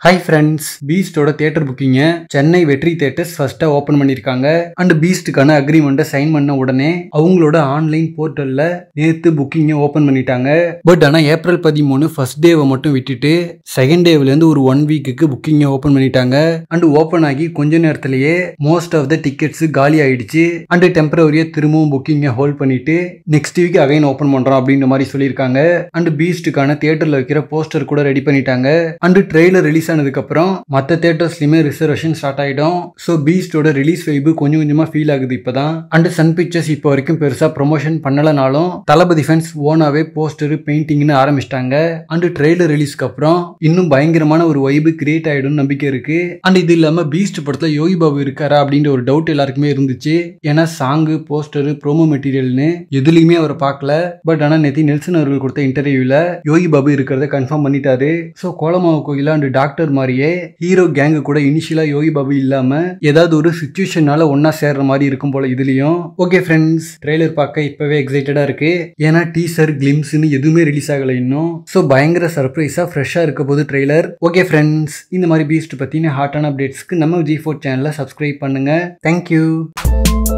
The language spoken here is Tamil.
Hi friends, Beast oda theater booking Chennai Vetri Theatres first open பண்ணிருக்காங்க and Beast கான agreement sign பண்ண உடனே அவங்களோட ஆன்லைன் போர்ட்டல்ல நேத்து booking open பண்ணிட்டாங்க. பட் ஆனா ஏப்ரல் 13 first day மட்டும் விட்டுட்டு second day ல இருந்து ஒரு 1 week க்கு booking open பண்ணிட்டாங்க and open ஆகி கொஞ்ச நேரத்திலேயே most of the tickets காலி ஆயிடுச்சு and temporary திரும்பவும் booking hold பண்ணிட்டு next week again open பண்றோம் அப்படிங்கிற மாதிரி சொல்லிருக்காங்க and Beast கான தியேட்டர்ல வைக்கிற போஸ்டர் கூட ரெடி பண்ணிட்டாங்க and trailer release மத்த தியேட்டர்ஸ்லயுமே ரிசர்வேஷன் ஸ்டார்ட் ஆயிடும். சோ பீஸ்டோட ரிலீஸ் வைப் கொஞ்சம் கொஞ்சமா ஃபீல் ஆகுது இப்பதான். அண்ட் சன் பிக்சர்ஸ் இப்போ வரைக்கும் பெருசா ப்ரொமோஷன் பண்ணலனாலும் தளபதி ஃபேன்ஸ் ஓனாவே போஸ்டர் பெயிண்டிங்னு ஆரம்பிச்சிட்டாங்க. அண்ட் ட்ரெய்லர் ரிலீஸ்க்கு அப்புறம் இன்னும் பயங்கரமான ஒரு வைப் கிரியேட் ஆயிடும் நம்பிக்கை இருக்கு. அண்ட் இது இல்லாம பீஸ்ட் படத்துல யோகி பாபு இருக்காரா அப்படின்ற ஒரு டவுட் எல்லாருக்குமே இருந்துச்சு. ஏன்னா சாங்கு போஸ்டர் ப்ரோமோ மெட்டீரியல்னு எதுலையுமே அவர் பார்க்கல. பட் ஆனா நேத்தி நெல்சன் அவர்கள் கொடுத்த இன்டர்வியூல யோகி பாபு இருக்கிறத கன்ஃபார்ம் பண்ணிட்டாரு. So Kolamaavu Kokila and Doctor மாதிரியே ஹீரோ கேங் கூட இனிஷியலா யோகி பாபு இல்லாம ஏதாவது ஒரு சிச்சுவேஷனால ஒன்னா சேர்ற மாதிரி இருக்கும் போல இதுலயும். ஓகே ஃப்ரெண்ட்ஸ், ட்ரெய்லர் பார்க்க இப்பவே எக்ஸைட்டடா இருக்கு. ஏன்னா டீசர் கிளிம்ஸ்னு எதுவுமே ரிலீஸ் ஆகல இன்னும். சோ பயங்கர சர்ப்ரைஸா ஃப்ரெஷ்ஷா இருக்க போது ட்ரெய்லர். ஓகே ஃப்ரெண்ட்ஸ், இந்த மாதிரி பீஸ்ட் பத்தின ஹாட்டான அப்டேட்ஸ்க்கு நம்ம G4 சேனலை சப்ஸ்கிரைப் பண்ணுங்க. தேங்க்யூ.